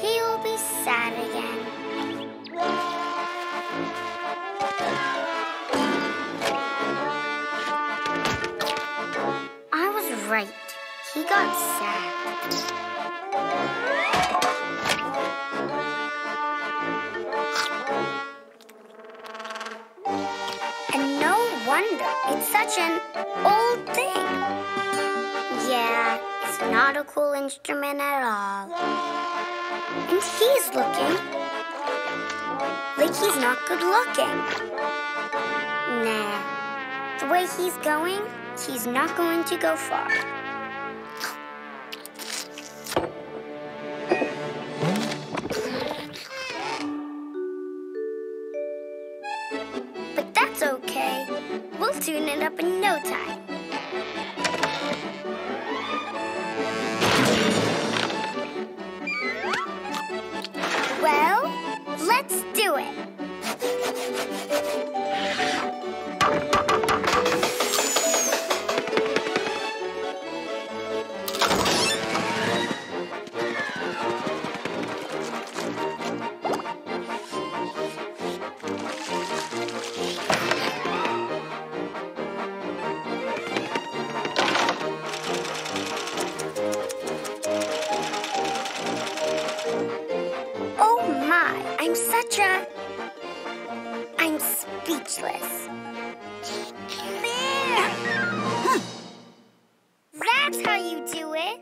he'll be sad again. Right, he got sad. And no wonder, it's such an old thing. Yeah, it's not a cool instrument at all. And he's looking like he's not good looking. Nah, the way he's going, he's not going to go far. But that's okay. We'll tune it up in no time. Well, let's do it. I'm speechless. That's how you do it.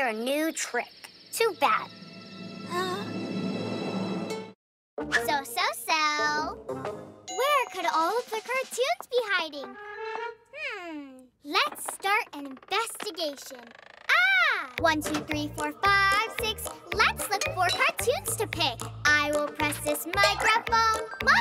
acquire a new trick. Too bad. So. Where could all of the cartoons be hiding? Let's start an investigation. 1, 2, 3, 4, 5, 6. Let's look for cartoons to pick. I will press this microphone.